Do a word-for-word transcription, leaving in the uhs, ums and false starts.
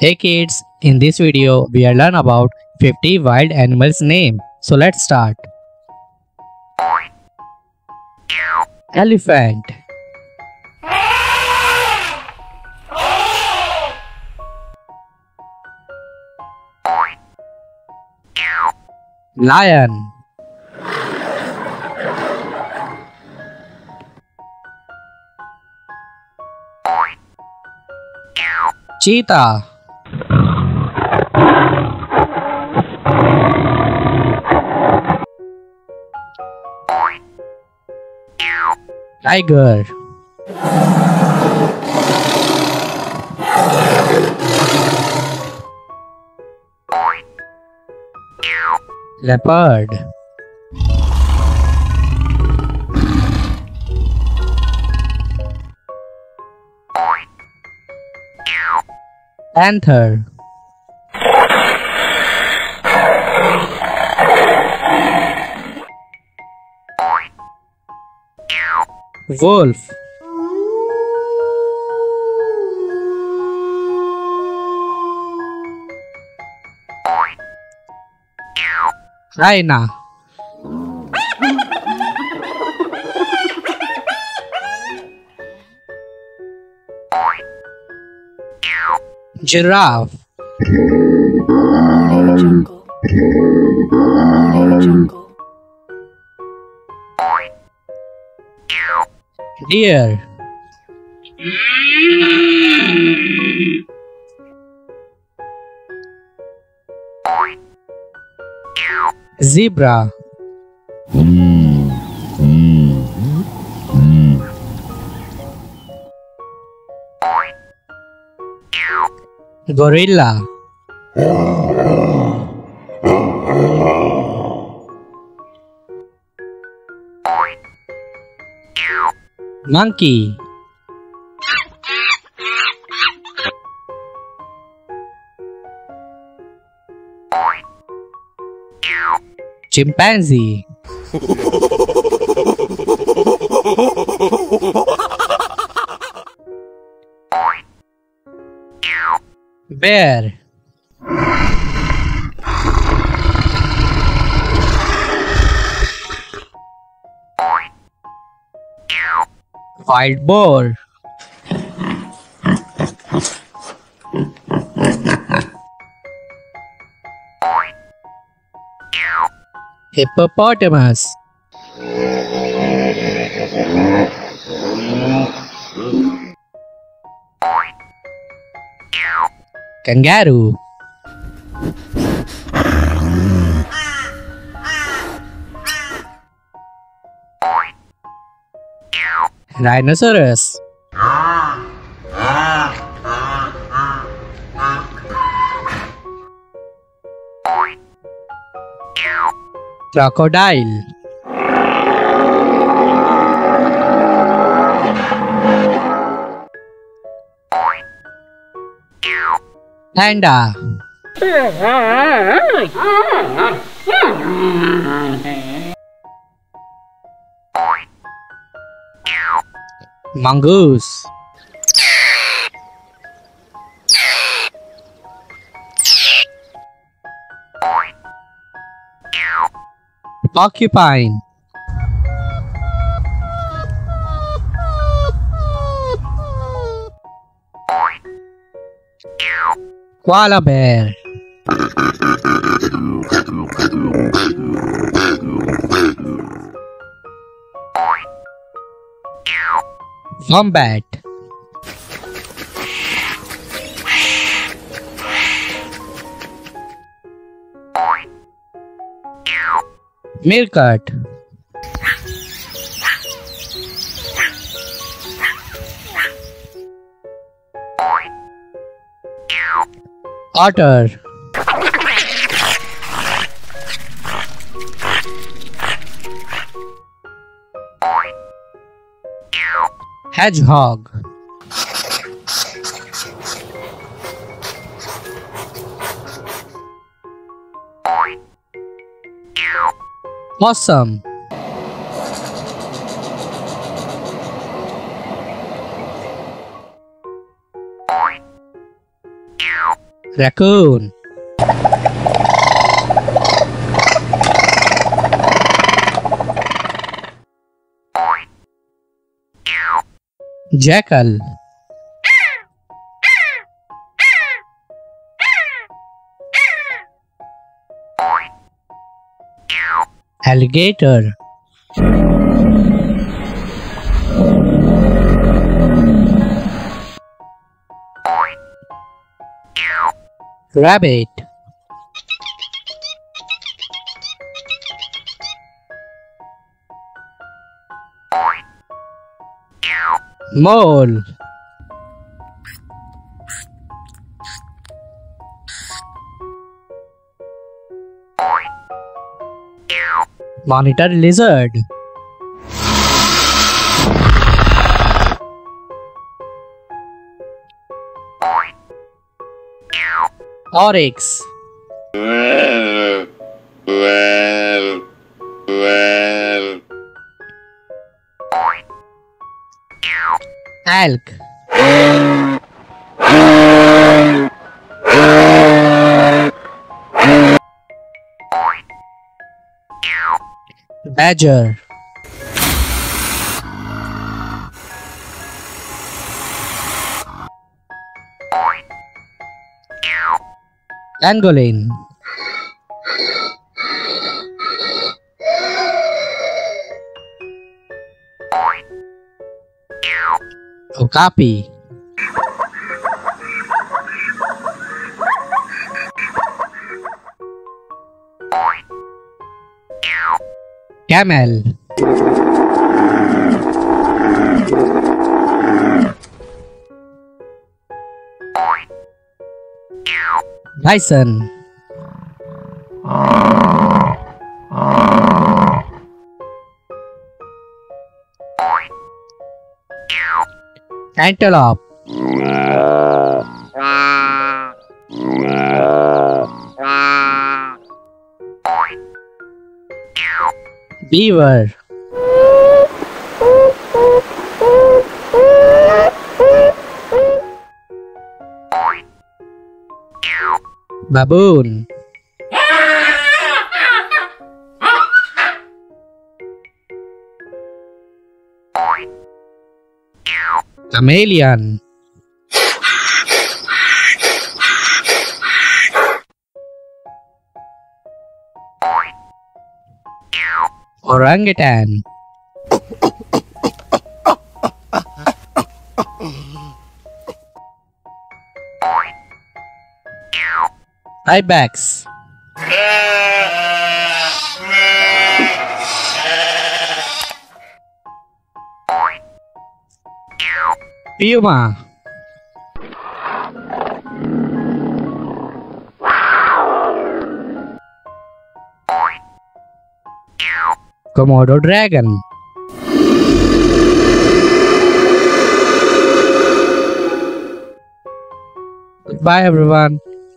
Hey kids, in this video we will learn about fifty wild animals name. So let's start. Elephant. Lion. Cheetah. Tiger. Leopard. Panther. Wolf. Hyena. Giraffe. Deer. Zebra. Gorilla. Monkey. Chimpanzee. Bear. Wild boar. Hippopotamus. Kangaroo. Rhinoceros. Crocodile. Panda. Mongoose. Porcupine. Koala bear. Wombat. Meerkat. Otter. Hedgehog. Possum. Raccoon. Jackal. Alligator. Rabbit. Mole. Monitor lizard. Oryx. Well, well, well. Elk. Badger. Pangolin. Okapi. Camel. Bison. Antelope. Beaver. Baboon. Chameleon. Orangutan. Ibex. Puma. Komodo dragon. Goodbye everyone.